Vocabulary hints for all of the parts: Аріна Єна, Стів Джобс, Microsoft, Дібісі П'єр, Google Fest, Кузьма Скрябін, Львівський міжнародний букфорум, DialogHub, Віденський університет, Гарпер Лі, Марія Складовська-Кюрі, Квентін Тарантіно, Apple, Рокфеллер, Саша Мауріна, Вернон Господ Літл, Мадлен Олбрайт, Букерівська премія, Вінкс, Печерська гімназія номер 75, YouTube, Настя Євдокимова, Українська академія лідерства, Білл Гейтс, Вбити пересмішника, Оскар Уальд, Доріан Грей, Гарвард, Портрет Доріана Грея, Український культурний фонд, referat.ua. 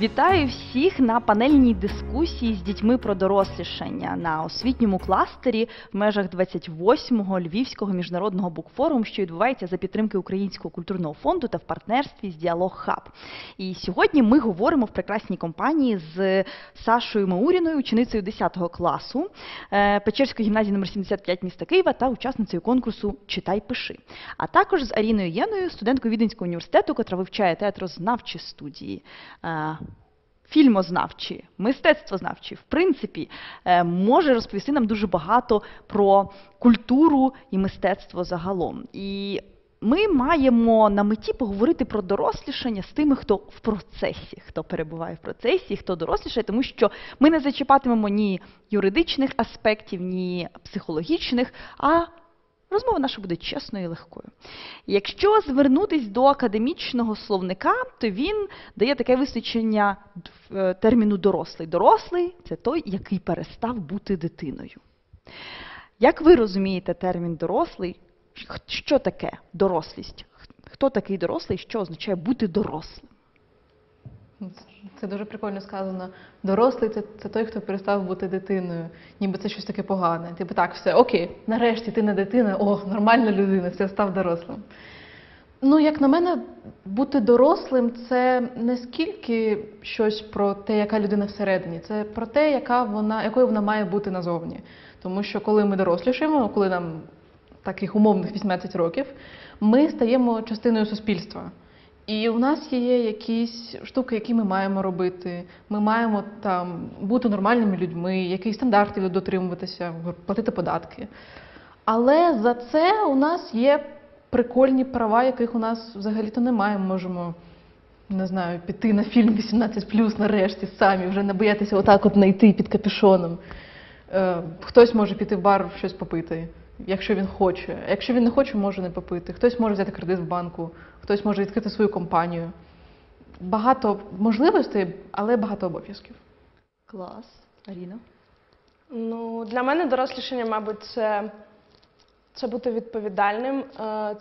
Вітаю всіх на панельній дискусії з дітьми про дорослішання на освітньому кластері в межах 28-го Львівського міжнародного букфоруму, що відбувається за підтримки Українського культурного фонду та в партнерстві з DialogHub. І сьогодні ми говоримо в прекрасній компанії з Сашою Мауріною, ученицею 10 класу Печерської гімназії номер 75 міста Києва та учасницею конкурсу «Читай, пиши». А також з Аріною Єною, студенткою Віденського університету, котра вивчає театрознавчі студії, фільмознавчі, мистецтвознавчі, в принципі, може розповісти нам дуже багато про культуру і мистецтво загалом. І ми маємо на меті поговорити про дорослішання з тими, хто в процесі, хто перебуває в процесі, хто дорослішає, тому що ми не зачіпатимемо ні юридичних аспектів, ні психологічних, а розмова наша буде чесною і легкою. Якщо звернутись до академічного словника, то він дає таке визначення терміну «дорослий». Дорослий – це той, який перестав бути дитиною. Як ви розумієте термін «дорослий»? Що таке дорослість? Хто такий дорослий? Що означає бути дорослим? Це дуже прикольно сказано. Дорослий – це той, хто перестав бути дитиною. Ніби це щось таке погане. Типу так, все, окей, нарешті ти не дитина, о, нормальна людина, все, став дорослим. Ну, як на мене, бути дорослим – це не скільки щось про те, яка людина всередині. Це про те, якою вона має бути назовні. Тому що коли ми дорослішаємо, коли нам таких умовних 18 років, ми стаємо частиною суспільства. І у нас є якісь штуки, які ми маємо робити. Ми маємо там бути нормальними людьми, якісь стандарти дотримуватися, платити податки. Але за це у нас є прикольні права, яких у нас взагалі-то немає. Ми можемо, не знаю, піти на фільм 18+, нарешті, самі, вже не боятися отак от найти під капюшоном. Хтось може піти в бар щось попити, якщо він хоче. Якщо він не хоче, може не попити. Хтось може взяти кредит в банку, хтось може відкрити свою компанію. Багато можливостей, але багато обов'язків. Клас. Аріна? Ну, для мене дорослішання, мабуть, це бути відповідальним,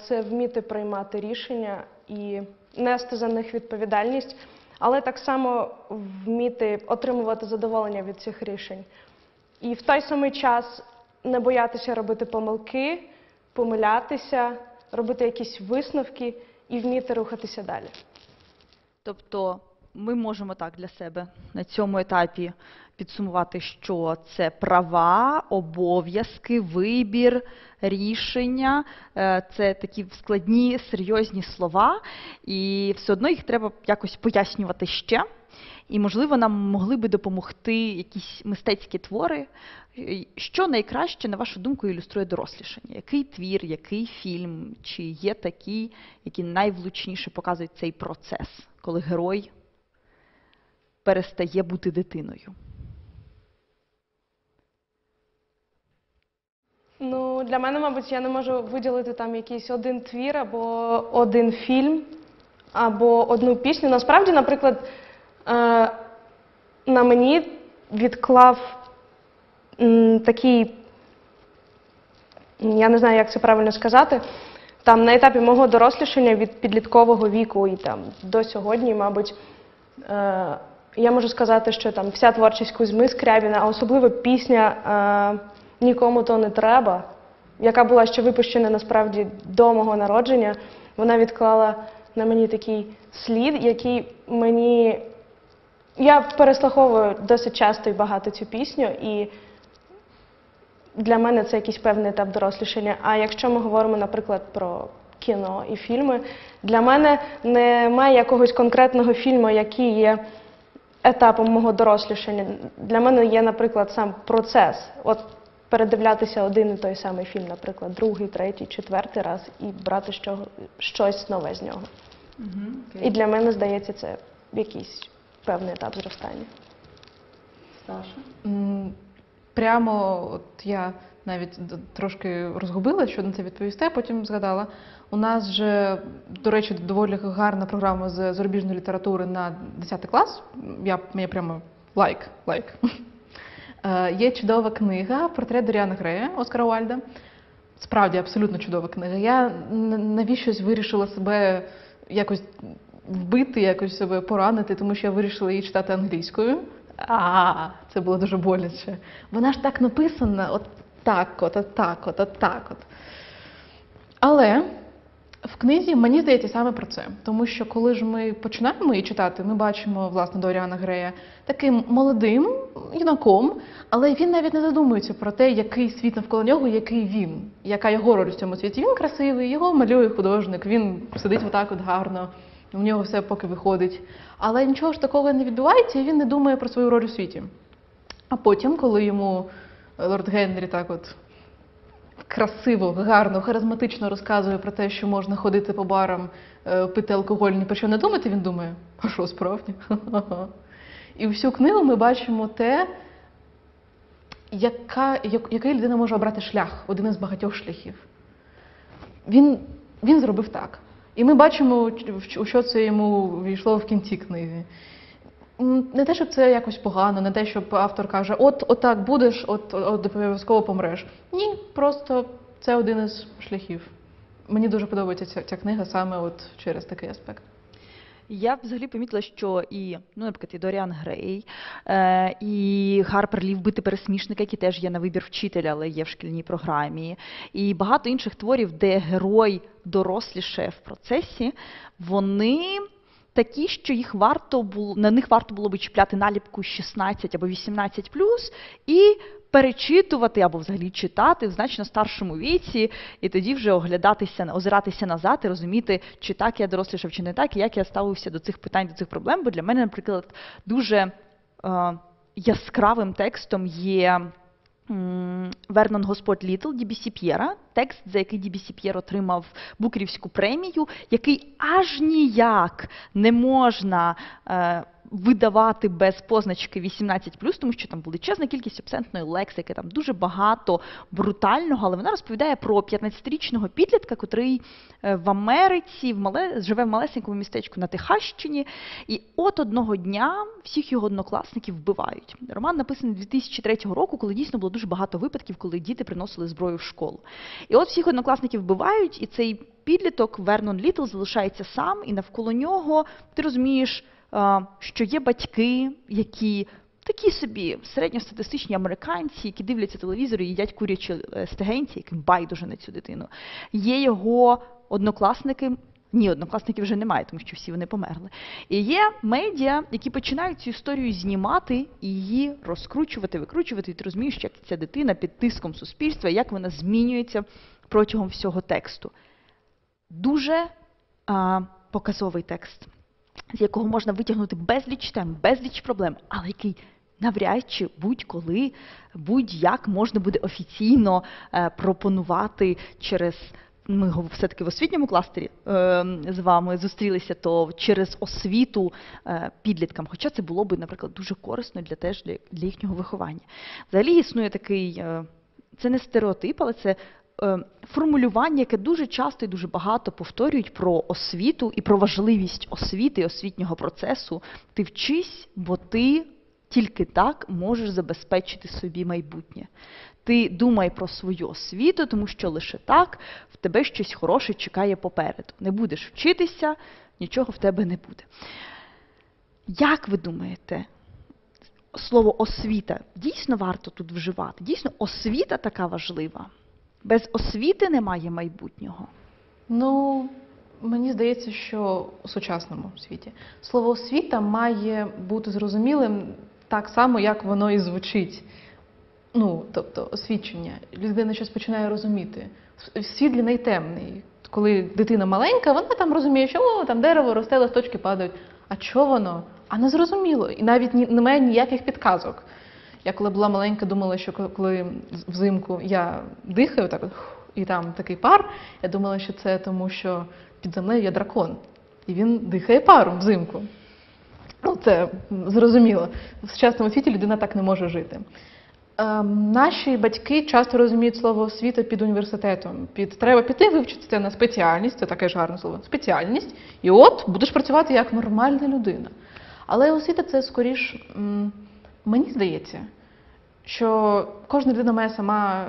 це вміти приймати рішення і нести за них відповідальність, але так само вміти отримувати задоволення від цих рішень. І в той самий час не боятися робити помилки, помилятися, робити якісь висновки і вміти рухатися далі. Тобто ми можемо так для себе на цьому етапі підсумувати, що це права, обов'язки, вибір, рішення. Це такі складні, серйозні слова, і все одно їх треба якось пояснювати ще. І, можливо, нам могли би допомогти якісь мистецькі твори. Що найкраще, на вашу думку, ілюструє дорослішання? Який твір, який фільм? Чи є такі, які найвлучніше показують цей процес, коли герой перестає бути дитиною? Ну, для мене, мабуть, я не можу виділити там якийсь один твір або один фільм, або одну пісню. Насправді, наприклад, на мені відклав такий, я не знаю, як це правильно сказати, там на етапі мого дорослішання від підліткового віку і там до сьогодні, мабуть, я можу сказати, що там вся творчість Кузьми Скрябіна, а особливо пісня «Нікому то не треба», яка була ще випущена насправді до мого народження, вона відклала на мені такий слід, який мені... Я переслуховую досить часто і багато цю пісню, і для мене це якийсь певний етап дорослішання. А якщо ми говоримо, наприклад, про кіно і фільми, для мене немає якогось конкретного фільму, який є етапом мого дорослішання. Для мене є, наприклад, сам процес. От передивлятися один і той самий фільм, наприклад, другий, третій, четвертий раз і брати щось нове з нього. І для мене, здається, це якийсь певний етап зростання. Саша? Прямо от я навіть трошки розгубила, що на це відповісти, а потім згадала. У нас же, до речі, доволі гарна програма з зарубіжної літератури на 10 клас. Мені прямо лайк. Є чудова книга «Портрет Доріана Грея» Оскара Уальда. Справді, абсолютно чудова книга. Я навіщось вирішила себе якось бити якось себе, поранити, тому що я вирішила її читати англійською. Це було дуже боляче. Вона ж так написана, от так от, от так от, от так от. Але в книзі, мені здається, саме про це. Тому що коли ж ми починаємо її читати, ми бачимо, власне, Доріана Грея таким молодим юнаком, але він навіть не задумується про те, який світ навколо нього, який він, яка його роль в цьому світі. Він красивий, його малює художник, він сидить отак от гарно, у нього все поки виходить. Але нічого ж такого не відбувається, і він не думає про свою роль у світі. А потім, коли йому лорд Генрі так от красиво, гарно, харизматично розказує про те, що можна ходити по барам, пити алкоголь, ні про що не думати, він думає, а що справді? І всю книгу ми бачимо те, який людина може обрати шлях, один із багатьох шляхів. Він зробив так. І ми бачимо, у що це йому війшло в кінці книги. Не те, щоб це якось погано, не те, щоб автор каже, от так будеш, от обов'язково помреш. Ні, просто це один із шляхів. Мені дуже подобається ця книга саме от через такий аспект. Я взагалі помітила, що наприклад, і Доріан Грей, і Гарпер Лі «Вбити пересмішника», які теж є на вибір вчителя, але є в шкільній програмі, і багато інших творів, де герой доросліше в процесі, вони такі, що на них варто було би чіпляти наліпку 16 або 18+, і перечитувати або взагалі читати в значно старшому віці, і тоді вже озиратися назад і розуміти, чи так я дорослішав, чи не так, і як я ставився до цих питань, до цих проблем. Бо для мене, наприклад, дуже яскравим текстом є Вернон Господ Літл Дібісі П'єра, текст, за який Дібісі П'єр отримав Букерівську премію, який аж ніяк не можна видавати без позначки 18+, тому що там величезна кількість абсентної лексики, там дуже багато брутального, але вона розповідає про 15-річного підлітка, котрий в Америці живе в малесенькому містечку на Техащині, і от одного дня всіх його однокласників вбивають. Роман написаний 2003 року, коли дійсно було дуже багато випадків, коли діти приносили зброю в школу. І от всіх однокласників вбивають, і цей підліток Вернон Літл залишається сам, і навколо нього, ти розумієш, що є батьки, які такі собі середньостатистичні американці, які дивляться телевізор і їдять курячі стегенці, яким байдуже на цю дитину. Є його однокласники, ні, однокласників вже немає, тому що всі вони померли. І є медіа, які починають цю історію знімати і її розкручувати, викручувати, і ти розумієш, як ця дитина під тиском суспільства, як вона змінюється протягом всього тексту. Дуже показовий текст, з якого можна витягнути безліч тем, безліч проблем, але який навряд чи будь-коли, будь-як можна буде офіційно пропонувати через, ми все-таки в освітньому кластері з вами зустрілися, то через освіту підліткам, хоча це було б, наприклад, дуже корисно для їхнього виховання. Взагалі існує такий, це не стереотип, але це формулювання, яке дуже часто і дуже багато повторюють про освіту і про важливість освіти і освітнього процесу. Ти вчись, бо ти тільки так можеш забезпечити собі майбутнє. Ти думай про свою освіту, тому що лише так в тебе щось хороше чекає попереду. Не будеш вчитися, нічого в тебе не буде. Як ви думаєте, слово «освіта» дійсно варто тут вживати? Дійсно, освіта така важлива? Без освіти немає майбутнього? Мені здається, що у сучасному світі слово «освіта» має бути зрозумілим так само, як воно і звучить. Тобто, освічення. Людина щось починає розуміти. Світ для неї темний. Коли дитина маленька, вона там розуміє, що там дерево росте, листочки падають. А чого воно? А не зрозуміло. І навіть немає ніяких підказок. Я коли була маленька, думала, що коли взимку я дихаю, так, і там такий пар, я думала, що це тому, що під землею є дракон. І він дихає паром взимку. Це зрозуміло. В сучасному світі людина так не може жити. Наші батьки часто розуміють слово «освіта» під університетом. Треба піти вивчитися на спеціальність, це таке ж гарне слово, спеціальність, і от будеш працювати як нормальна людина. Але освіта – це скоріш... Мені здається, що кожна людина має сама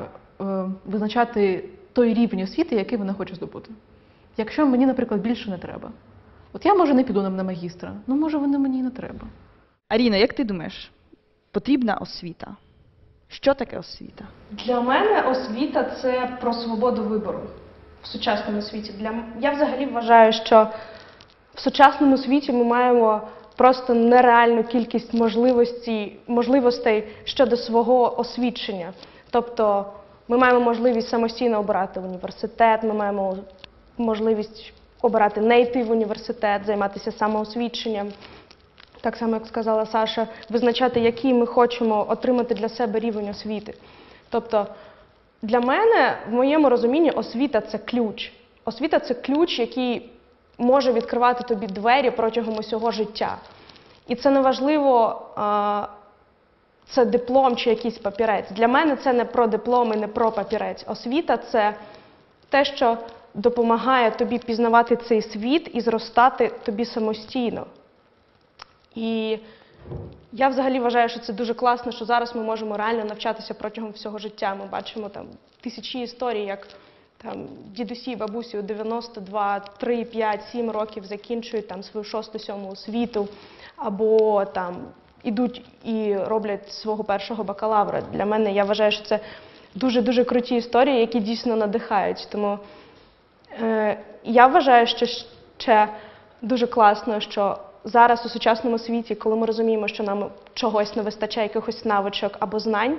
визначати той рівень освіти, який вона хоче здобути. Якщо мені, наприклад, більше не треба, От я, може, не піду на магістра, ну, може, вони мені і не треба. Аріна, як ти думаєш, потрібна освіта? Що таке освіта? Для мене освіта – це про свободу вибору в сучасному світі. Я взагалі вважаю, що в сучасному світі ми маємо просто нереальну кількість можливостей щодо свого освідчення. Тобто ми маємо можливість самостійно обирати університет, ми маємо можливість обирати не йти в університет, займатися самоосвідченням. Так само, як сказала Саша, визначати, який ми хочемо отримати для себе рівень освіти. Тобто для мене, в моєму розумінні, освіта – це ключ. Освіта – це ключ, який може відкривати тобі двері протягом усього життя. І це не важливо, це диплом чи якийсь папірець. Для мене це не про диплом і не про папірець. Освіта – це те, що допомагає тобі пізнавати цей світ і зростати тобі самостійно. І я взагалі вважаю, що це дуже класно, що зараз ми можемо реально навчатися протягом всього життя. Ми бачимо там тисячі історій, як там дідусі, бабусі у 92, 3, 5, 7 років закінчують там свою 6-7 освіту, або там ідуть і роблять свого першого бакалавра. Для мене, я вважаю, що це дуже-дуже круті історії, які дійсно надихають. Тому я вважаю, що ще дуже класно, що зараз у сучасному світі, коли ми розуміємо, що нам чогось не вистачає, якихось навичок або знань,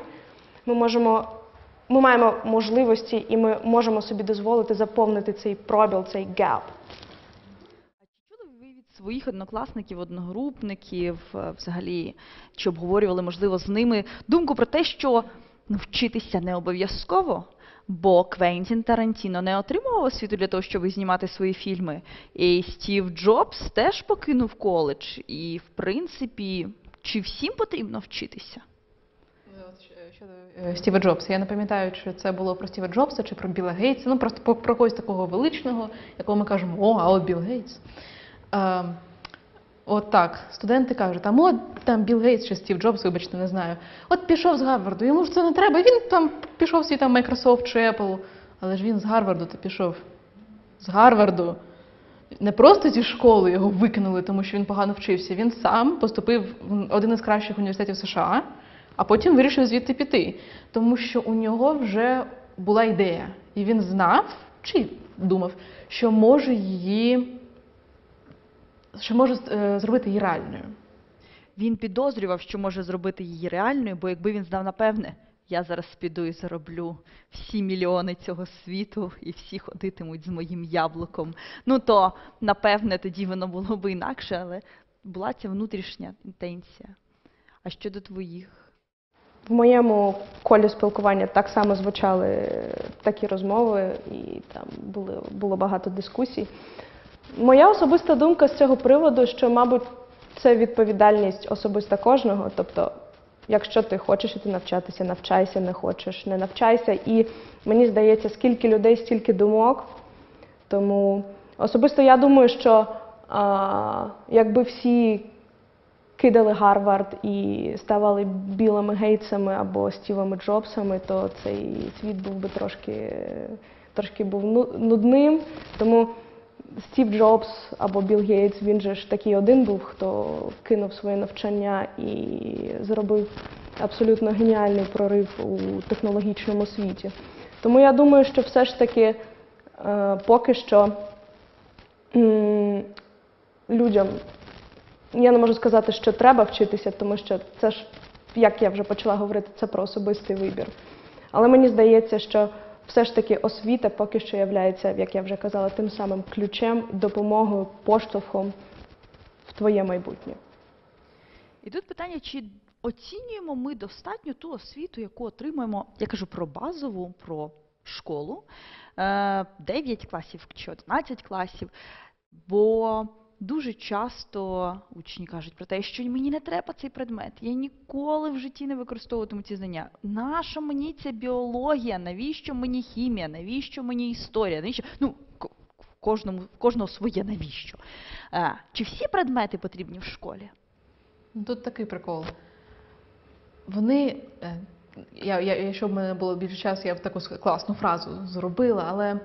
ми маємо можливості і ми можемо собі дозволити заповнити цей пробіл, цей геп. Чи чули ви від своїх однокласників, одногрупників, взагалі, чи обговорювали, можливо, з ними думку про те, що вчитися не обов'язково? Бо Квентін Тарантіно не отримував освіту для того, щоб знімати свої фільми. І Стів Джобс теж покинув коледж. І, в принципі, чи всім потрібно вчитися? Щодо Стіва Джобса. Я не пам'ятаю, чи це було про Стіва Джобса, чи про Білла Гейтса. Ну, просто про когось такого величного, якого ми кажемо, о, а от Білл Гейтс. От так, студенти кажуть, там Білл Гейтс чи Стів Джобс, вибачте, не знаю. От пішов з Гарварду, йому ж це не треба, він там пішов свій там Microsoft чи Apple, але ж він з Гарварду то пішов. З Гарварду. Не просто зі школи його викинули, тому що він погано вчився, він сам поступив в один із кращих університетів США, а потім вирішив звідти піти, тому що у нього вже була ідея, і він знав, чи думав, що може зробити її реальною. Він підозрював, що може зробити її реальною, бо якби він знав напевне, я зараз піду і зароблю всі мільйони цього світу, і всі ходитимуть з моїм яблуком. Ну то, напевне, тоді воно було б інакше, але була ця внутрішня інтенція. А щодо твоїх? В моєму колі спілкування так само звучали такі розмови, і там було багато дискусій. Моя особиста думка з цього приводу, що, мабуть, це відповідальність особиста кожного. Тобто, якщо ти хочеш іти навчатися, навчайся, не хочеш, не навчайся. І мені здається, скільки людей, стільки думок. Тому особисто я думаю, що якби всі кидали Гарвард і ставали Білими Гейтсами або Стівами Джобсами, то цей світ був би трошки нудним. Тому Стів Джобс або Білл Гейтс, він же ж такий один був, хто кинув своє навчання і зробив абсолютно геніальний прорив у технологічному світі. Тому я думаю, що все ж таки поки що людям, я не можу сказати, що треба вчитися, тому що це ж, як я вже почала говорити, це про особистий вибір. Але мені здається, що все ж таки освіта поки що являється, як я вже казала, тим самим ключем, допомогою, поштовхом в твоє майбутнє. І тут питання, чи оцінюємо ми достатньо ту освіту, яку отримуємо, я кажу про базову, про школу, 9 класів чи 11 класів, бо дуже часто учні кажуть про те, що мені не треба цей предмет, я ніколи в житті не використовуватиму ці знання. Нащо мені ця біологія, навіщо мені хімія, навіщо мені історія, навіщо? Ну, в кожного своє навіщо. Чи всі предмети потрібні в школі? Тут такий прикол. Щоб в мене було більше часу, я б таку класну фразу зробила, але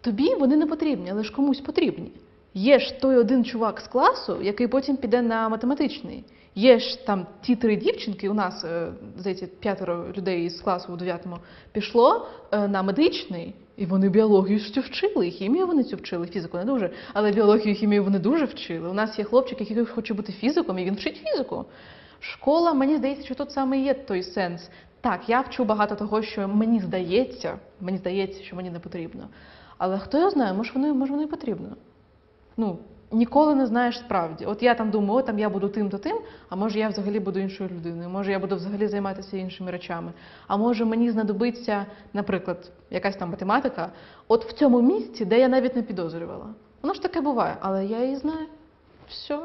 тобі вони не потрібні, але ж комусь потрібні. Є ж той один чувак з класу, який потім піде на математичний. Є ж там ті три дівчинки, у нас, здається, 5 людей із класу у 9-му пішло на медичний, і вони біологію ж вчили, хімію вони цю вчили, фізику не дуже, але біологію і хімію вони дуже вчили. У нас є хлопчик, який хоче бути фізиком, і він вчить фізику. Школа, мені здається, що тут саме є той сенс. Так, я вчу багато того, що мені здається, що мені не потрібно. Але хто його знає, може воно і потрібно. Ну, ніколи не знаєш справді. От я там думаю, там я буду тим-то тим, а може я взагалі буду іншою людиною, може я буду взагалі займатися іншими речами, а може мені знадобиться, наприклад, якась там математика, от в цьому місці, де я навіть не підозрювала. Воно ж таке буває, але я її знаю. Все,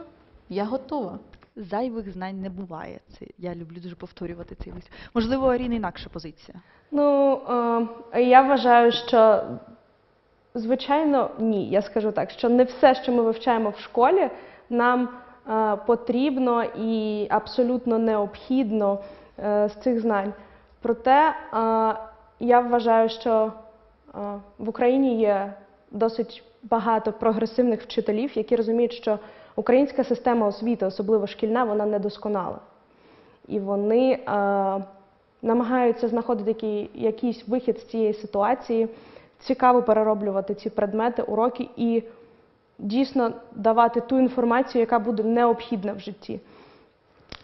я готова. Зайвих знань не буває. Це я люблю дуже повторювати цей лист. Можливо, у Аріни інакша позиція? Ну, я вважаю, що звичайно, ні. Я скажу так, що не все, що ми вивчаємо в школі, нам потрібно і абсолютно необхідно з цих знань. Проте я вважаю, що в Україні є досить багато прогресивних вчителів, які розуміють, що українська система освіти, особливо шкільна, вона недосконала. І вони намагаються знаходити якийсь вихід з цієї ситуації, цікаво перероблювати ці предмети, уроки і дійсно давати ту інформацію, яка буде необхідна в житті.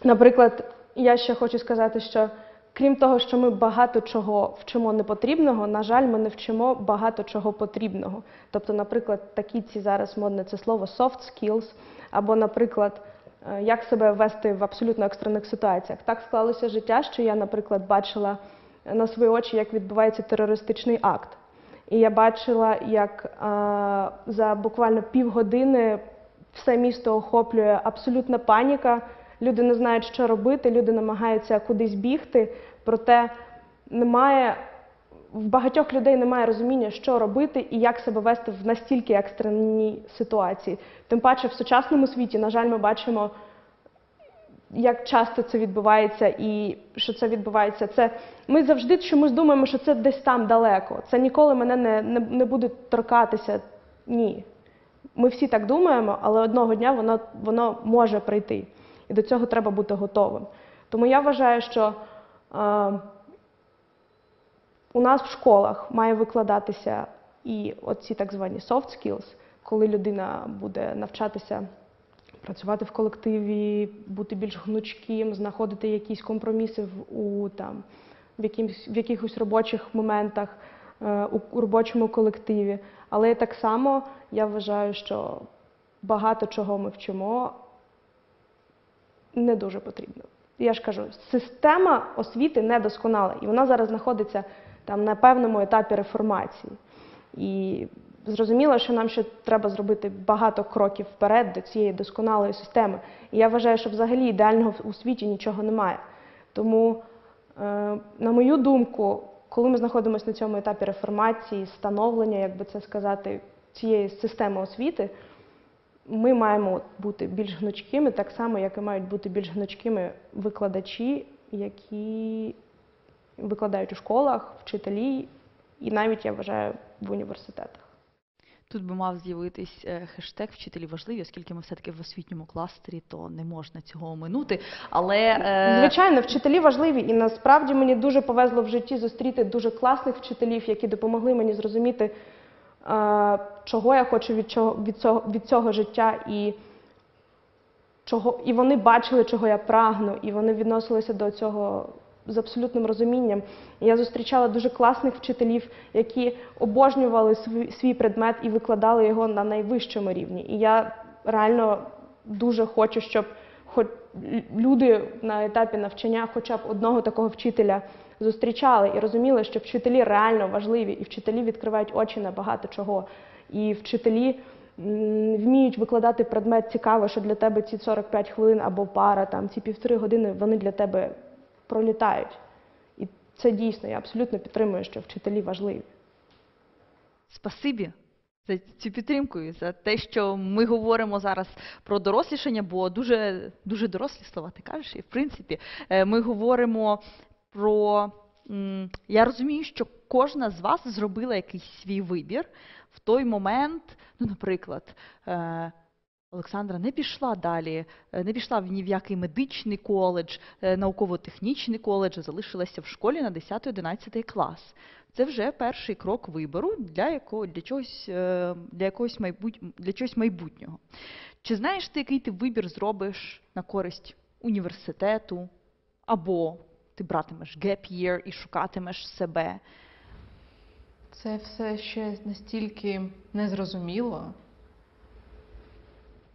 Наприклад, я ще хочу сказати, що крім того, що ми багато чого вчимо непотрібного, на жаль, ми не вчимо багато чого потрібного. Тобто, наприклад, такі ці зараз модне це слово soft skills, або, наприклад, як себе вести в абсолютно екстрених ситуаціях. Так склалося життя, що я, наприклад, бачила на свої очі, як відбувається терористичний акт. І я бачила, як за буквально півгодини все місто охоплює абсолютна паніка, люди не знають, що робити, люди намагаються кудись бігти, проте в багатьох людей немає розуміння, що робити і як себе вести в настільки екстреній ситуації. Тим паче в сучасному світі, на жаль, ми бачимо, як часто це відбувається і що це відбувається. Ми завжди чомусь думаємо, що це десь там далеко, це ніколи мене не буде торкатися. Ні. Ми всі так думаємо, але одного дня воно може прийти. І до цього треба бути готовим. Тому я вважаю, що у нас в школах має викладатися і оці так звані soft skills, коли людина буде навчатися працювати в колективі, бути більш гнучким, знаходити якісь компроміси в якихось робочих моментах, у робочому колективі. Але так само я вважаю, що багато чого ми вчимо не дуже потрібно. Я ж кажу, система освіти недосконала, і вона зараз знаходиться там на певному етапі реформації. І зрозуміло, що нам ще треба зробити багато кроків вперед до цієї досконалої системи. І я вважаю, що взагалі ідеального у світі нічого немає. Тому, на мою думку, коли ми знаходимося на цьому етапі реформації, становлення, як би це сказати, цієї системи освіти, ми маємо бути більш гнучкими, так само, як і мають бути більш гнучкими викладачі, які викладають у школах, вчителі і навіть, я вважаю, в університетах. Тут би мав з'явитись хештег «Вчителі важливі», оскільки ми все-таки в освітньому кластері, то не можна цього оминути, але... Звичайно, вчителі важливі, і насправді мені дуже повезло в житті зустріти дуже класних вчителів, які допомогли мені зрозуміти, чого я хочу від цього життя, і вони бачили, чого я прагну, і вони відносилися до цього з абсолютним розумінням. Я зустрічала дуже класних вчителів, які обожнювали свій предмет і викладали його на найвищому рівні. І я реально дуже хочу, щоб хоч люди на етапі навчання хоча б одного такого вчителя зустрічали і розуміли, що вчителі реально важливі, і вчителі відкривають очі на багато чого. І вчителі вміють викладати предмет цікаво, що для тебе ці 45 хвилин або пара, там, ці 1,5 години, вони для тебе пролітають. І це дійсно, я абсолютно підтримую, що вчителі важливі. Спасибі за цю підтримку і за те, що ми говоримо зараз про дорослішання, бо дуже, дуже дорослі слова ти кажеш. І, в принципі, ми говоримо про... Я розумію, що кожна з вас зробила якийсь свій вибір в той момент, ну, наприклад, Олександра не пішла далі, не пішла ні в який медичний коледж, науково-технічний коледж, а залишилася в школі на 10-11 клас. Це вже перший крок вибору для чогось майбутнього. Чи знаєш ти, який ти вибір зробиш на користь університету, або ти братимеш gap year і шукатимеш себе? Це все ще настільки незрозуміло.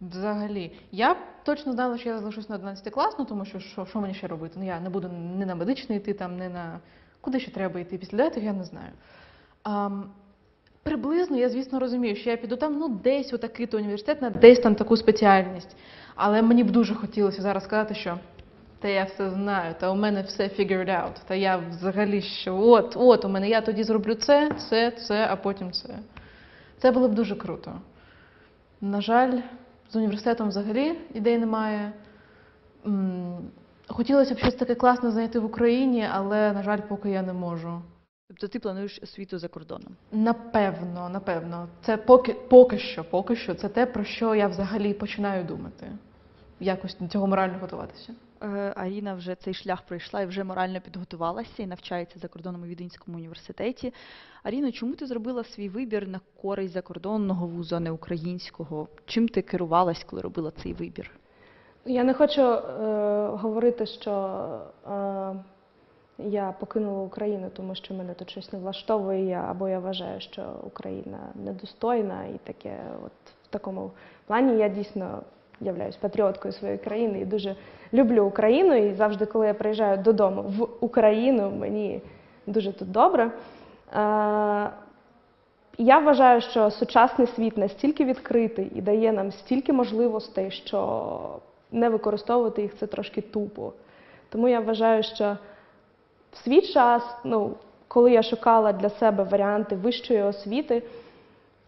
Взагалі. Я точно знала, що я залишусь на 11 клас, ну, тому що що мені ще робити? Ну, я не буду не на медичний йти, там, не на... Куди ще треба йти після 9-х, я не знаю. Приблизно я, звісно, розумію, що я піду там, ну, десь отакий-то університет, на десь там таку спеціальність. Але мені б дуже хотілося зараз сказати, що та я все знаю, та у мене все figured out, та я взагалі що от у мене я тоді зроблю це, а потім це. Це було б дуже круто. На жаль, з університетом взагалі ідей немає. Хотілося б щось таке класне знайти в Україні, але, на жаль, поки я не можу. Тобто ти плануєш освіту за кордоном? Напевно. Це поки що. Це те, про що я взагалі починаю думати. Якось до цього морально готуватися. Аріна вже цей шлях пройшла і вже морально підготувалася, і навчається за кордоном у Віденському університеті. Аріно, чому ти зробила свій вибір на користь закордонного вузу, а не українського? Чим ти керувалась, коли робила цей вибір? Я не хочу говорити, що я покинула Україну, тому що мене тут щось не влаштовує, або я вважаю, що Україна недостойна і таке. От в такому плані я дійсно являюсь патріоткою своєї країни і дуже люблю Україну. І завжди, коли я приїжджаю додому в Україну, мені дуже тут добре. Я вважаю, що сучасний світ настільки відкритий і дає нам стільки можливостей, що не використовувати їх – це трошки тупо. Тому я вважаю, що в свій час, ну, коли я шукала для себе варіанти вищої освіти,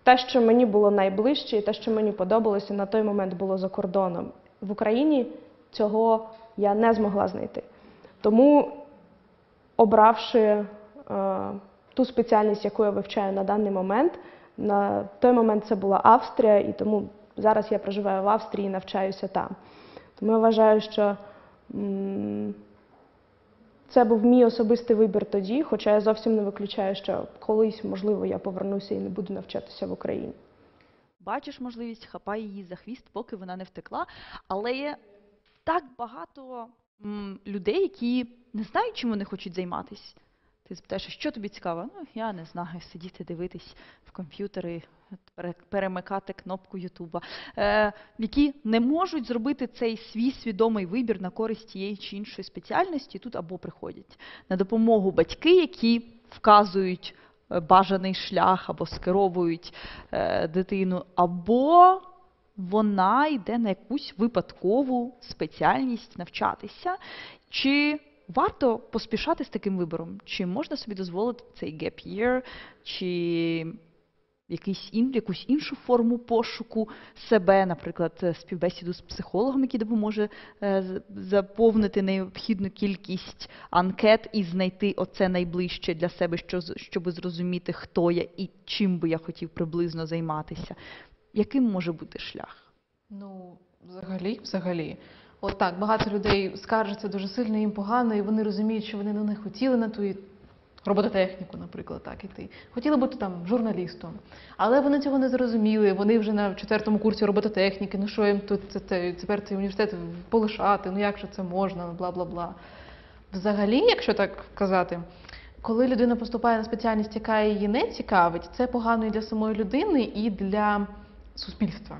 те, що мені було найближче і те, що мені подобалося, на той момент було за кордоном. В Україні цього я не змогла знайти. Тому, обравши ту спеціальність, яку я вивчаю на даний момент, на той момент це була Австрія, і тому зараз я проживаю в Австрії і навчаюся там. Тому я вважаю, що це був мій особистий вибір тоді, хоча я зовсім не виключаю, що колись, можливо, я повернуся і не буду навчатися в Україні. Бачиш можливість, хапай її за хвіст, поки вона не втекла. Але є так багато людей, які не знають, чим вони хочуть займатися. Ти спитаєш, що тобі цікаво? Ну, я не знаю, сидіти, дивитись в комп'ютери, перемикати кнопку Ютуба. Які не можуть зробити цей свій свідомий вибір на користь тієї чи іншої спеціальності, тут або приходять на допомогу батьки, які вказують бажаний шлях або скеровують дитину, або вона йде на якусь випадкову спеціальність навчатися. Чи варто поспішати з таким вибором? Чи можна собі дозволити цей gap year, чи якусь іншу форму пошуку себе, наприклад, співбесіду з психологом, який допоможе заповнити необхідну кількість анкет і знайти оце найближче для себе, щоб зрозуміти, хто я і чим би я хотів приблизно займатися. Яким може бути шлях? Ну, взагалі. От так, багато людей скаржаться дуже сильно, їм погано, і вони розуміють, що вони не хотіли на ту робототехніку, наприклад, так іти. Хотіли бути там журналістом, але вони цього не зрозуміли, вони вже на 4-му курсі робототехніки, ну що їм тут тепер цей університет полишати, ну як же це можна, бла-бла-бла. Взагалі, якщо так казати, коли людина поступає на спеціальність, яка її не цікавить, це погано і для самої людини, і для суспільства.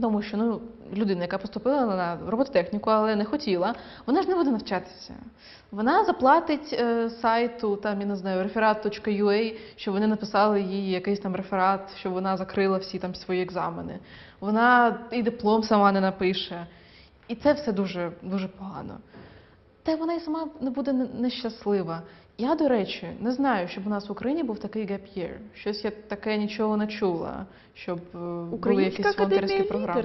Тому що людина, яка поступила на робототехніку, але не хотіла, вона ж не буде навчатися. Вона заплатить сайту, там, я не знаю, referat.ua, що вони написали їй якийсь там реферат, що вона закрила всі там свої екзамени. Вона і диплом сама не напише. І це все дуже, дуже погано. Та вона і сама не буде нещаслива. Я, до речі, не знаю, щоб у нас в Україні був такий gap year. Щось я таке нічого не чула, щоб були якісь волонтерські програми.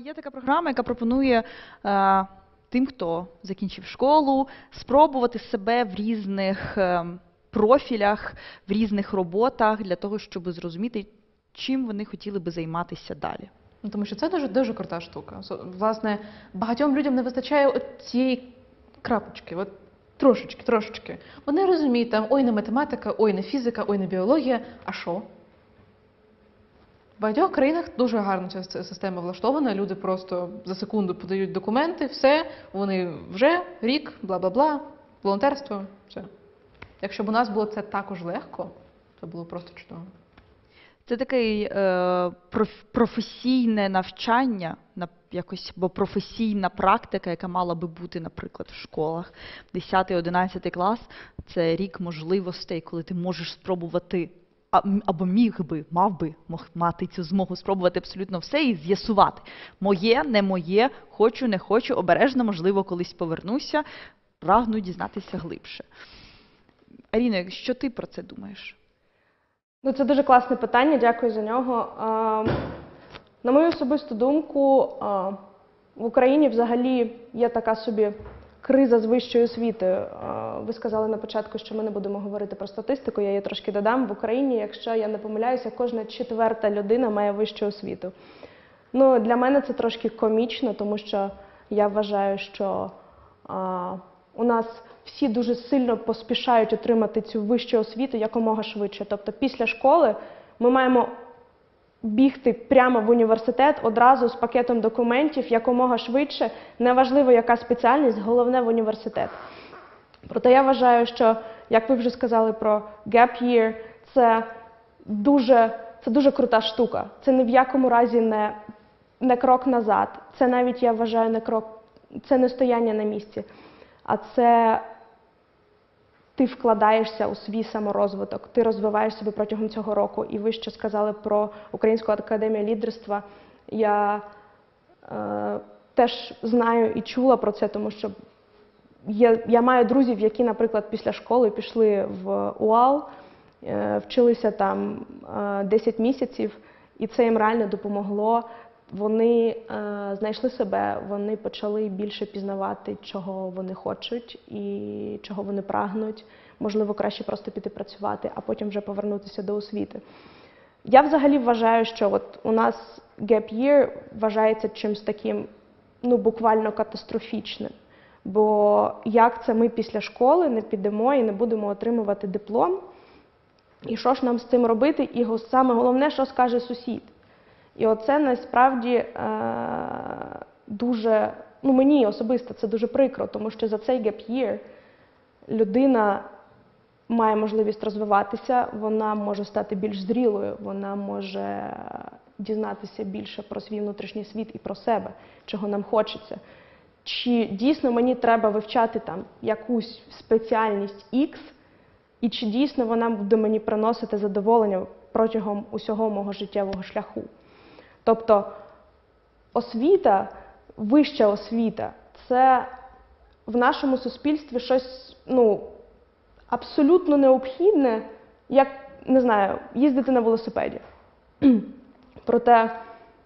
Є така програма, яка пропонує тим, хто закінчив школу, спробувати себе в різних профілях, в різних роботах для того, щоб зрозуміти, чим вони хотіли би займатися далі. Ну, тому що це дуже крута штука. Власне, багатьом людям не вистачає от цієї крапочки, от трошечки. Вони розуміють, там, ой, не математика, ой, не фізика, ой, не біологія, а що? В багатьох країнах дуже гарно ця система влаштована, люди просто за секунду подають документи, все, вони вже рік, бла-бла-бла, волонтерство, все. Якщо б у нас було це також легко, це було просто чудово. Це таке професійне навчання, якось, бо професійна практика, яка мала би бути, наприклад, в школах. 10-11 клас – це рік можливостей, коли ти можеш спробувати, або мав би мати цю змогу спробувати абсолютно все і з'ясувати. Моє, не моє, хочу, не хочу, обережно, можливо, колись повернуся, прагну дізнатися глибше. Аріно, що ти про це думаєш? Ну, це дуже класне питання, дякую за нього. На мою особисту думку, в Україні взагалі є така собі криза з вищою освітою. Ви сказали на початку, що ми не будемо говорити про статистику, я її трошки додам. В Україні, якщо я не помиляюся, кожна четверта людина має вищу освіту. Ну, для мене це трошки комічно, тому що я вважаю, що у нас всі дуже сильно поспішають отримати цю вищу освіту якомога швидше. Тобто після школи ми маємо бігти прямо в університет одразу з пакетом документів якомога швидше. Неважливо, яка спеціальність, головне в університет. Проте я вважаю, що, як ви вже сказали про gap year, це дуже крута штука. Це ні в якому разі не крок назад. Це навіть, я вважаю, це не стояння на місці. А це ти вкладаєшся у свій саморозвиток, ти розвиваєш себе протягом цього року. І ви ще сказали про Українську академію лідерства. Я теж знаю і чула про це, тому що я маю друзів, які, наприклад, після школи пішли в УАЛ, вчилися там 10 місяців, і це їм реально допомогло. Вони знайшли себе, вони почали більше пізнавати, чого вони хочуть і чого вони прагнуть. Можливо, краще просто піти працювати, а потім вже повернутися до освіти. Я взагалі вважаю, що от у нас gap year вважається чимось таким, ну, буквально катастрофічним. Бо як це ми після школи не підемо і не будемо отримувати диплом? І що ж нам з цим робити? І саме головне, що скаже сусід? І оце насправді дуже, ну, мені особисто це дуже прикро, тому що за цей gap year людина має можливість розвиватися, вона може стати більш зрілою, вона може дізнатися більше про свій внутрішній світ і про себе, чого нам хочеться. Чи дійсно мені треба вивчати там якусь спеціальність X, і чи дійсно вона буде мені приносити задоволення протягом усього мого життєвого шляху? Тобто освіта, вища освіта – це в нашому суспільстві щось, ну, абсолютно необхідне, як, не знаю, їздити на велосипеді. Проте,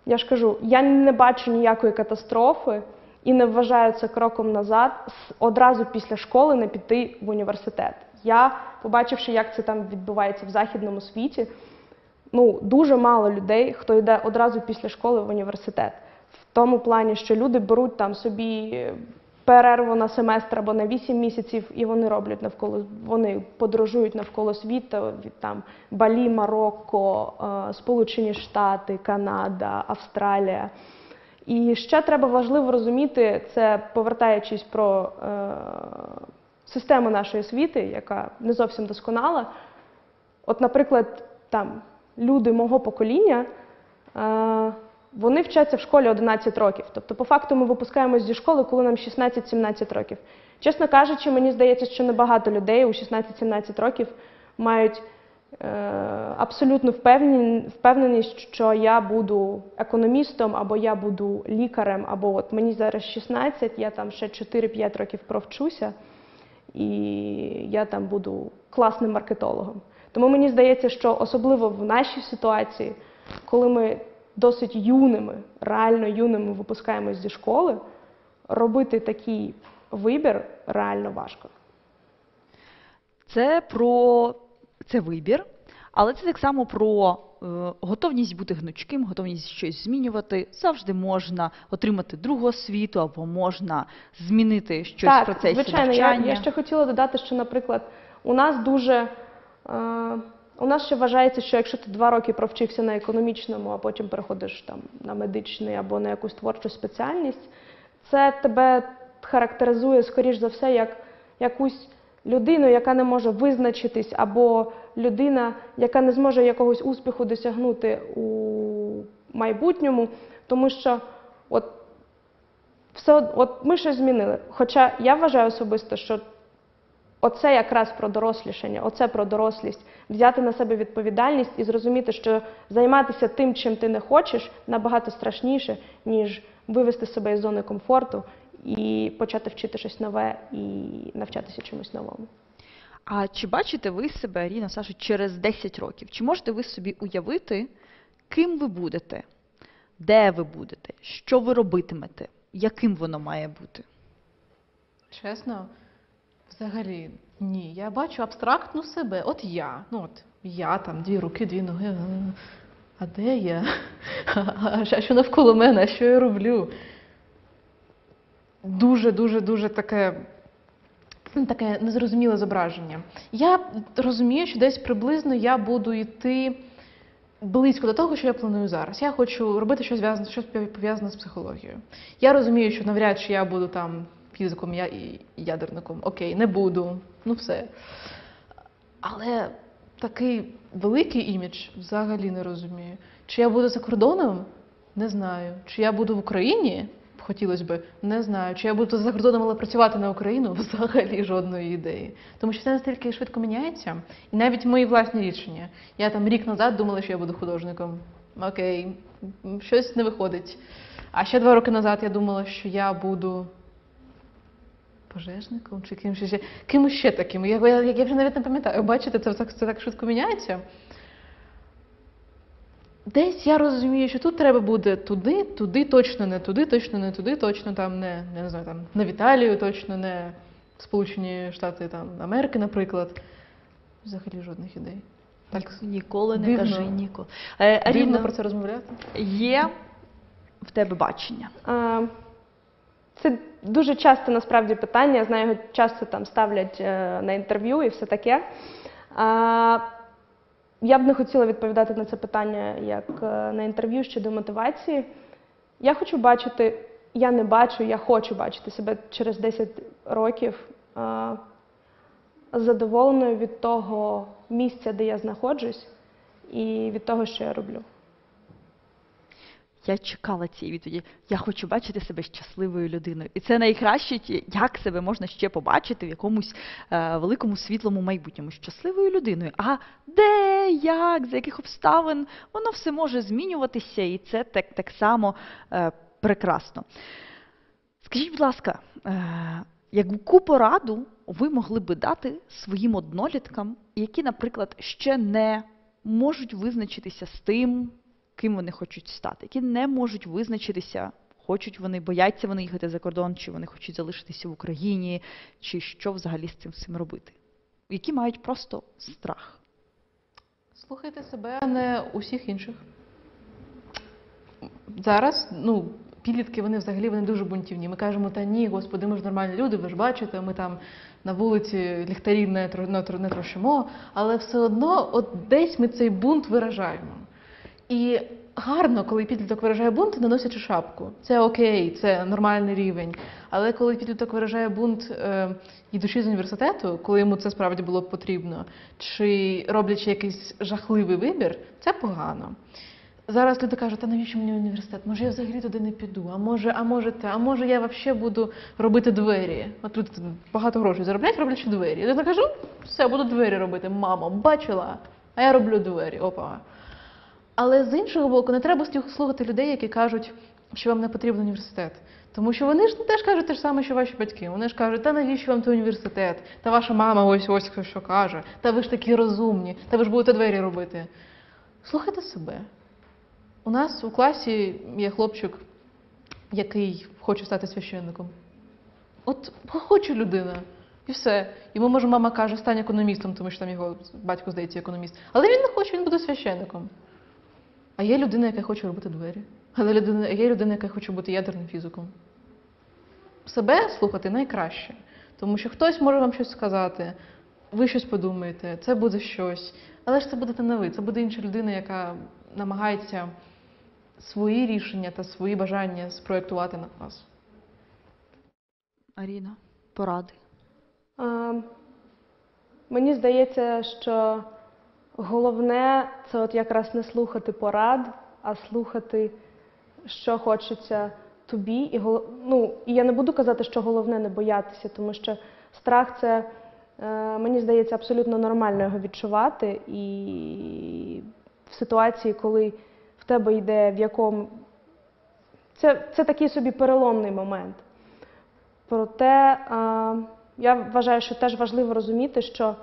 я ж кажу, я не бачу ніякої катастрофи і не вважаю це кроком назад, одразу після школи не піти в університет. Я, побачивши, як це там відбувається в західному світі, ну, дуже мало людей, хто йде одразу після школи в університет. В тому плані, що люди беруть там собі перерву на семестр або на 8 місяців, і вони роблять навколо, вони подорожують навколо світу, від там Балі, Марокко, Сполучені Штати, Канада, Австралія. І ще треба важливо розуміти, це повертаючись про систему нашої освіти, яка не зовсім досконала. От, наприклад, там люди мого покоління, вони вчаться в школі 11 років. Тобто, по факту, ми випускаємось зі школи, коли нам 16-17 років. Чесно кажучи, мені здається, що небагато людей у 16-17 років мають абсолютно впевненість, що я буду економістом, або я буду лікарем, або от мені зараз 16, я там ще 4-5 років провчуся, і я там буду класним маркетологом. Тому мені здається, що особливо в нашій ситуації, коли ми досить юними, реально юними випускаємось зі школи, робити такий вибір реально важко. Це вибір, але це так само про готовність бути гнучким, готовність щось змінювати. Завжди можна отримати другу освіту або можна змінити щось в процесі навчання. Так, звичайно. Я ще хотіла додати, що, наприклад, у нас дуже... У нас ще вважається, що якщо ти 2 роки провчився на економічному, а потім переходиш там на медичний або на якусь творчу спеціальність, це тебе характеризує, скоріш за все, як якусь людину, яка не може визначитись, або людина, яка не зможе якогось успіху досягнути у майбутньому, тому що ми щось змінили. Хоча я вважаю особисто, що оце якраз про дорослішання, оце про дорослість. Взяти на себе відповідальність і зрозуміти, що займатися тим, чим ти не хочеш, набагато страшніше, ніж вивести себе із зони комфорту і почати вчити щось нове і навчатися чомусь новому. А чи бачите ви себе, Аріна, Сашу, через 10 років? Чи можете ви собі уявити, ким ви будете, де ви будете, що ви робитимете, яким воно має бути? Чесно? Взагалі, ні. Я бачу абстрактну себе. Я там 2 руки, 2 ноги. А де я? А що навколо мене? А що я роблю? Дуже-дуже-дуже таке незрозуміле зображення. Я розумію, що десь приблизно я буду йти близько до того, що я планую зараз. Я хочу робити щось пов'язане з психологією. Я розумію, що навряд чи я буду там фізиком і ядерником. Окей, не буду. Все. Але такий великий імідж взагалі не розумію. Чи я буду за кордоном? Не знаю. Чи я буду в Україні? Хотілося б. Не знаю. Чи я буду за кордоном, але працювати на Україну? Взагалі жодної ідеї. Тому що це настільки швидко міняється. І навіть мої власні рішення. Я там рік назад думала, що я буду художником. Окей, щось не виходить. А ще 2 роки назад я думала, що я буду пожежником чи кимось ще таким. Я вже навіть не пам'ятаю. Бачите, це так швидко міняється. Десь я розумію, що тут треба буде туди, туди, точно не туди, точно там не в Італію, точно не в Сполучені Штати Америки, наприклад. Взагалі жодних ідей. Ніколи не кажи, Ніко. Дивно про це розмовляти. Є в тебе бачення? Це дуже часто, насправді, питання. Я знаю, його часто там ставлять на інтерв'ю і все таке. Я б не хотіла відповідати на це питання, як на інтерв'ю щодо мотивації. Я хочу бачити, я не бачу, я хочу бачити себе через 10 років задоволеною від того місця, де я знаходжусь, і від того, що я роблю. Я чекала цієї відповіді. Я хочу бачити себе щасливою людиною. І це найкраще, як себе можна ще побачити в якомусь великому світлому майбутньому. Щасливою людиною. А де, як, за яких обставин? Воно все може змінюватися, і це так само прекрасно. Скажіть, будь ласка, яку пораду ви могли би дати своїм одноліткам, які, наприклад, ще не можуть визначитися з тим, ким вони хочуть стати, які не можуть визначитися, хочуть вони, бояться вони їхати за кордон, чи вони хочуть залишитися в Україні, чи що взагалі з цим всім робити, які мають просто страх. Слухайте себе, а не усіх інших. Зараз, підлітки, вони взагалі дуже бунтівні. Ми кажемо, та ні, господи, ми ж нормальні люди, ви ж бачите, ми там на вулиці ліхтарі не трошимо, але все одно десь ми цей бунт виражаємо. І гарно, коли підліток виражає бунт, наносячи шапку. Це окей, це нормальний рівень. Але коли підліток виражає бунт, ідучи з університету, коли йому це справді було б потрібно, чи роблячи якийсь жахливий вибір, це погано. Зараз люди кажуть, та навіщо мені університет? Може я взагалі туди не піду, а може я взагалі буду робити двері. От люди багато грошей заробляють, роблячи двері. Я так кажу, все, буду двері робити. Мама, бачила, а я роблю двері, опа. Але з іншого боку, не треба слухати людей, які кажуть, що вам не потрібен університет. Тому що вони ж теж кажуть те ж саме, що ваші батьки. Вони ж кажуть, та навіщо вам той університет? Та ваша мама ось що каже. Та ви ж такі розумні. Та ви ж будете двері робити. Слухайте себе. У нас у класі є хлопчик, який хоче стати священником. Хоче людина. І все. Йому, може, мама каже, стань економістом, тому що там його батько, здається, економіст. Але він не хоче, він буде священником. А є людина, яка хоче робити двері. Але є людина, яка хоче бути ядерним фізиком. Себе слухати найкраще. Тому що хтось може вам щось сказати, ви щось подумаєте, це буде щось. Але ж це будете не ви, це буде інша людина, яка намагається свої рішення та свої бажання спроєктувати на вас. Аріна, поради. Мені здається, що головне – це от якраз не слухати порад, а слухати, що хочеться тобі. І, і я не буду казати, що головне – не боятися, тому що страх – це, мені здається, абсолютно нормально його відчувати. І в ситуації, коли в тебе йде в якому… Це такий собі переломний момент. Проте… Я вважаю, що теж важливо розуміти, що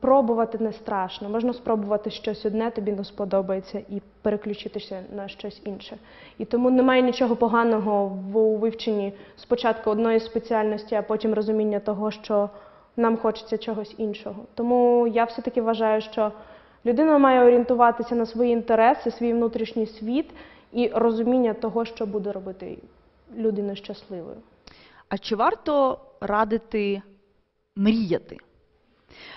пробувати не страшно. Можна спробувати щось одне, тобі не сподобається, і переключитися на щось інше. І тому немає нічого поганого в вивченні спочатку одної спеціальності, а потім розуміння того, що нам хочеться чогось іншого. Тому я все-таки вважаю, що людина має орієнтуватися на свої інтереси, свій внутрішній світ і розуміння того, що буде робити людину щасливою. А чи варто радити мріяти?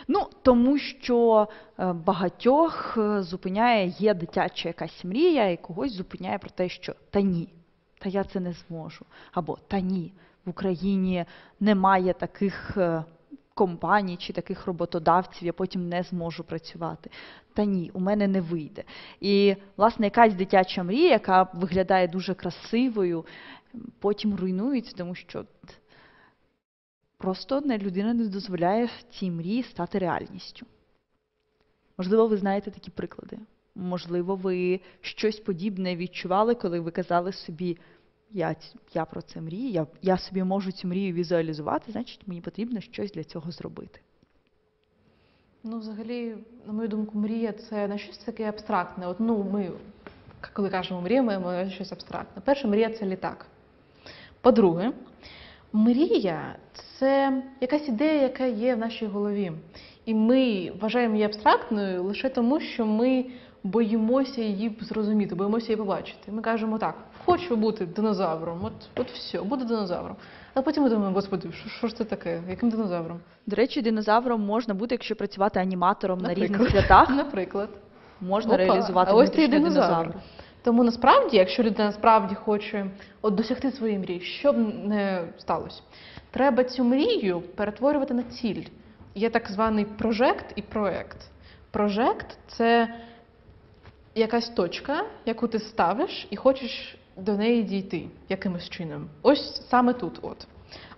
Ну, тому що багатьох зупиняє, є дитяча якась мрія, і когось зупиняє про те, що «та ні, та я це не зможу», або «та ні, в Україні немає таких компаній чи таких роботодавців, я потім не зможу працювати. Та ні, у мене не вийде». І, власне, якась дитяча мрія, яка виглядає дуже красивою, потім руйнується, тому що просто одна людина не дозволяє цій мрії стати реальністю. Можливо, ви знаєте такі приклади. Можливо, ви щось подібне відчували, коли ви казали собі, я про це мрію, я собі можу цю мрію візуалізувати, значить, мені потрібно щось для цього зробити. Ну, взагалі, на мою думку, мрія – це не щось таке абстрактне. От, ми, коли кажемо мрія, ми маємо щось абстрактне. Перше, мрія – це літак. По-друге, мрія – це якась ідея, яка є в нашій голові. І ми вважаємо її абстрактною лише тому, що ми боїмося її зрозуміти, боїмося її побачити. Ми кажемо так, хочу бути динозавром, от все, буду динозавром. А потім ми думаємо, господи, що ж це таке, яким динозавром? До речі, динозавром можна бути, якщо працювати аніматором на різних святах. Наприклад. Можна реалізувати внутрішній динозавр. Тому насправді, якщо людина насправді хоче досягти своєї мрії, що б не сталося, треба цю мрію перетворювати на ціль. Є так званий прожект і проект. Прожект – це якась точка, яку ти ставиш і хочеш до неї дійти якимось чином. Ось саме тут.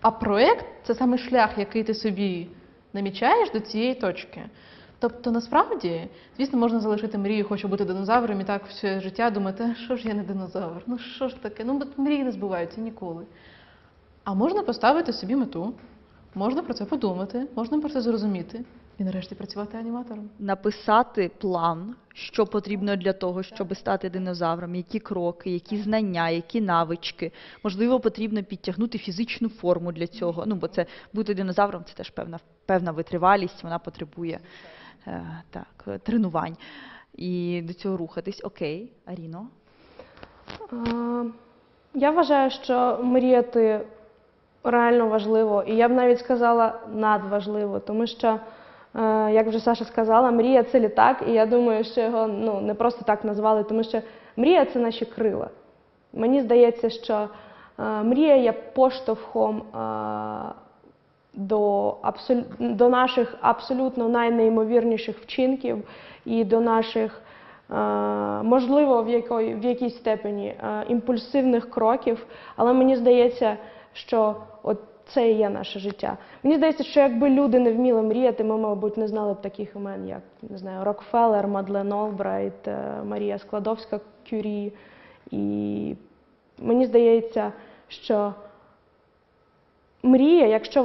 А проект – це саме шлях, який ти собі намічаєш до цієї точки. Тобто, насправді, звісно, можна залишити мрію, хочу бути динозавром, і так все життя думати, що ж я не динозавр, ну що ж таке, ну мрії не збуваються ніколи. А можна поставити собі мету, можна про це подумати, можна про це зрозуміти і нарешті працювати аніматором. Написати план, що потрібно для того, щоб стати динозавром, які кроки, які знання, які навички. Можливо, потрібно підтягнути фізичну форму для цього, бо це бути динозавром – це теж певна витривалість, вона потребує тренувань і до цього рухатись. Окей, Аріно? Я вважаю, що мріяти реально важливо. І я б навіть сказала, надважливо. Тому що, як вже Саша сказала, мрія – це літак. І я думаю, що його не просто так назвали. Тому що мрія – це наші крила. Мені здається, що мрія є поштовхом до наших абсолютно найнеймовірніших вчинків і до наших, можливо, в якійсь степені імпульсивних кроків, але мені здається, що це і є наше життя. Мені здається, що якби люди не вміли мріяти, ми, мабуть, не знали б таких імен, як, не знаю, Рокфеллер, Мадлен Олбрайт, Марія Складовська-Кюрі. І мені здається, що мрія, якщо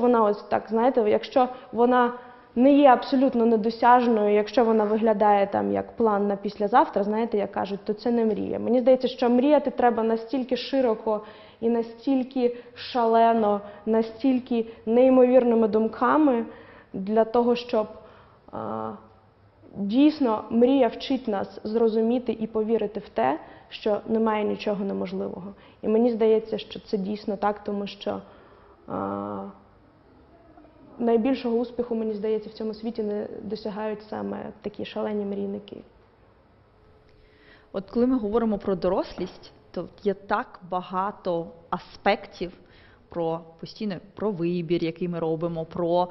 вона не є абсолютно недосяжною, якщо вона виглядає там як план на післязавтра, знаєте, як кажуть, то це не мрія. Мені здається, що мріяти треба настільки широко і настільки шалено, настільки неймовірними думками для того, щоб дійсно мрія вчить нас зрозуміти і повірити в те, що немає нічого неможливого. І мені здається, що це дійсно так, тому що найбільшого успіху, мені здається, в цьому світі не досягають саме такі шалені мрійники. От коли ми говоримо про дорослість, то є так багато аспектів про постійно про вибір, який ми робимо, про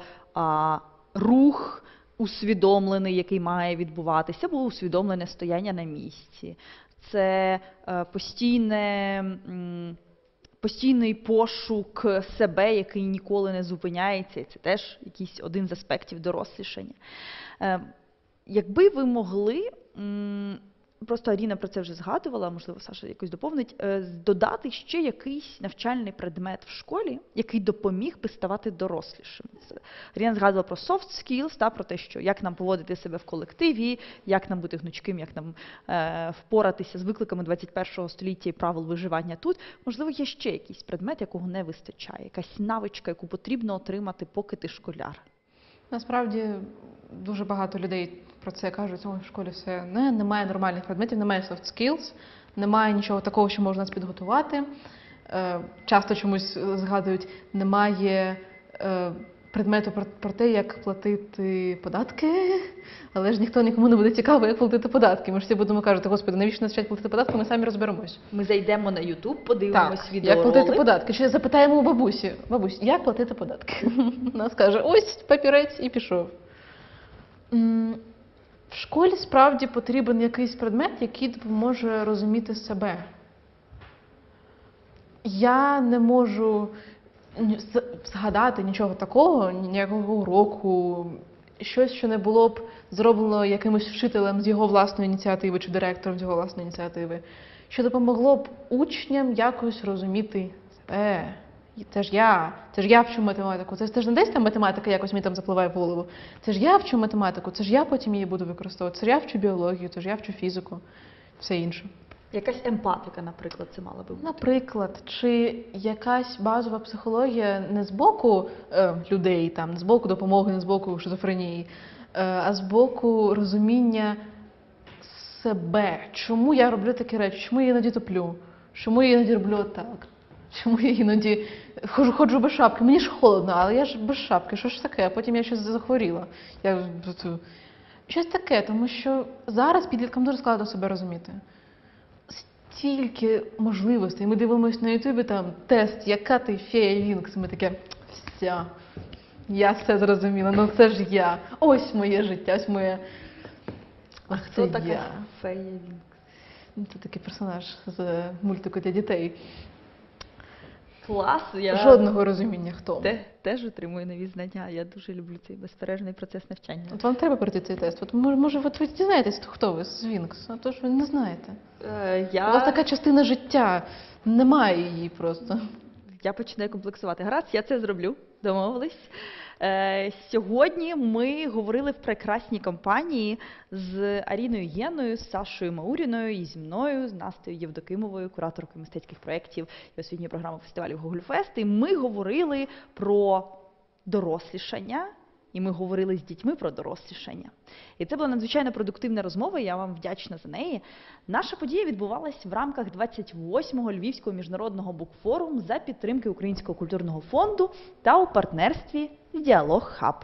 рух усвідомлений, який має відбуватися, або усвідомлене стояння на місці. Це постійний пошук себе, який ніколи не зупиняється, і це теж якийсь один з аспектів дорослішання. Якби ви могли, просто Аріна про це вже згадувала, можливо, Саша якось доповнить, додати ще якийсь навчальний предмет в школі, який допоміг би ставати дорослішим. Аріна згадувала про soft skills, та, про те, що як нам поводити себе в колективі, як нам бути гнучким, як нам впоратися з викликами 21-го століття і правил виживання тут. Можливо, є ще якийсь предмет, якого не вистачає, якась навичка, яку потрібно отримати, поки ти школяр. Насправді, дуже багато людей про це кажуть, що в школі все немає нормальних предметів, немає soft skills, немає нічого такого, що можна нас підготувати. Часто чомусь згадують, немає предмету про те, як платити податки, але ж нікому не буде цікаво, як платити податки. Ми ж всі будемо кажуть, господи, навіщо нас вчать платити податки, ми самі розберемось. Ми зайдемо на YouTube, подивимось відеоролик. Як платити податки? Чи запитаємо у бабусі, бабусь, як платити податки? Нас каже, ось папірець і пішов. В школі справді потрібен якийсь предмет, який допоможе розуміти себе. Я не можу згадати нічого такого, ніякого уроку, щось, що не було б зроблено якимось вчителем з його власної ініціативи чи директором з його власної ініціативи, що допомогло б учням якось розуміти себе. Це ж я вчу математику, це ж не десь там математика якось мені там запливає в голову. Це ж я вчу математику, це ж я потім її буду використовувати, це ж я вчу біологію, це ж я вчу фізику, все інше. Якась емпатика, наприклад, це мала би бути? Наприклад, чи якась базова психологія не з боку людей, там, не з боку допомоги, не з боку шизофренії, а з боку розуміння себе. Чому я роблю такі речі, чому я іноді топлю, чому я іноді роблю отак? Чому я іноді ходжу без шапки? Мені ж холодно, але я ж без шапки, що ж таке? А потім я щось захворіла. Щось таке, тому що зараз підліткам дуже складно себе розуміти. Стільки можливостей. Ми дивимося на Ютубі, там, тест, яка ти фея Вінкс. Ми таке, вся, я все зрозуміла, ну це ж я. Ось моє життя, ось моє... А хто така фея Вінкс? Це такий персонаж з мультику для дітей. Клас, я жодного розуміння хто. Теж отримую нові знання. Я дуже люблю цей безперервний процес навчання. От вам треба пройти цей тест. От, може, от ви дізнаєтесь, хто ви з Вінкс, а то ж ви не знаєте. У вас така частина життя, немає її просто. Я починаю комплексувати. Гаразд, я це зроблю. Домовились. Сьогодні ми говорили в прекрасній компанії з Аріною Єною, з Сашою Мауріною і зі мною, з Настею Євдокимовою, кураторкою мистецьких проєктів і освітньої програми фестивалів Google Fest. І ми говорили про дорослішання, і ми говорили з дітьми про дорослішання. І це була надзвичайно продуктивна розмова, я вам вдячна за неї. Наша подія відбувалась в рамках 28-го Львівського міжнародного букфоруму за підтримки Українського культурного фонду та у партнерстві з DialogHub.